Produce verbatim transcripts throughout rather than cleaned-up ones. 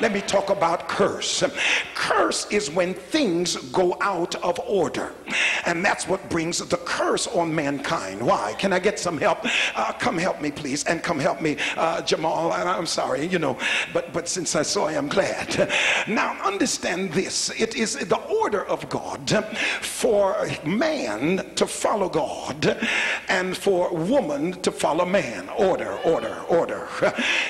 Let me talk about curse. Curse is when things go out of order, and that's what brings the curse on mankind. Why? Can I get some help? Uh, come help me, please, and come help me, uh, Jamal. And I'm sorry, you know, but but since I saw you, I'm glad. Now understand this: it is the order of God for man to follow God, and for woman to follow man. Order, order, order.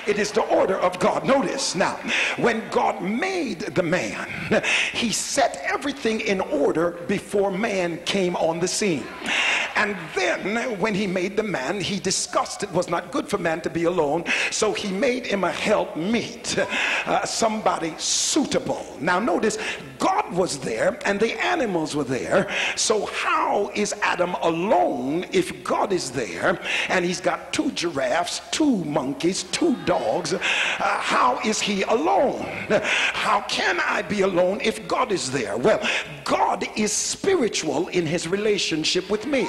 It is the order of God. Notice now, when God made the man, he set everything in order before man came on the scene. And then when he made the man, he discussed it was not good for man to be alone, so he made him a helpmeet, uh, somebody suitable. Now notice, God was there and the animals were there, so how is Adam alone if God is there and he's got two giraffes, two monkeys, two dogs? Uh, how is he alone? How can I be alone if God is there? Well, God is spiritual in his relationship with me.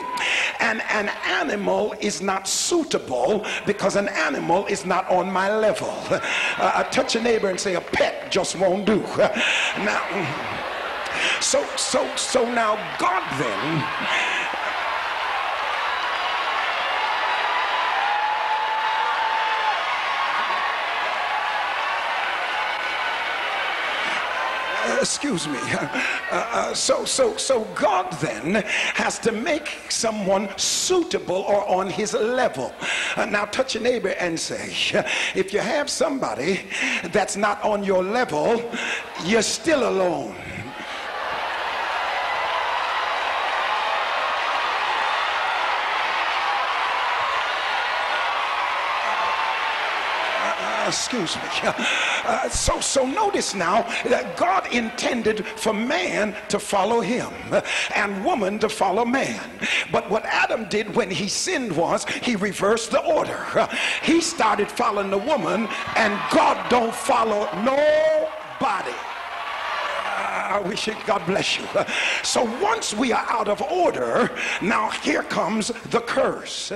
And an animal is not suitable because an animal is not on my level. Uh, I touch a neighbor and say a pet just won't do. Now, so, so, so now God then... Excuse me. Uh, uh, so, so, so God then has to make someone suitable or on his level. Uh, now touch your neighbor and say, if you have somebody that's not on your level, you're still alone. Excuse me. Uh, so, so notice now that God intended for man to follow him and woman to follow man. But what Adam did when he sinned was he reversed the order. He started following the woman, and God don't follow nobody. I wish it, God bless you. So once we are out of order, now here comes the curse.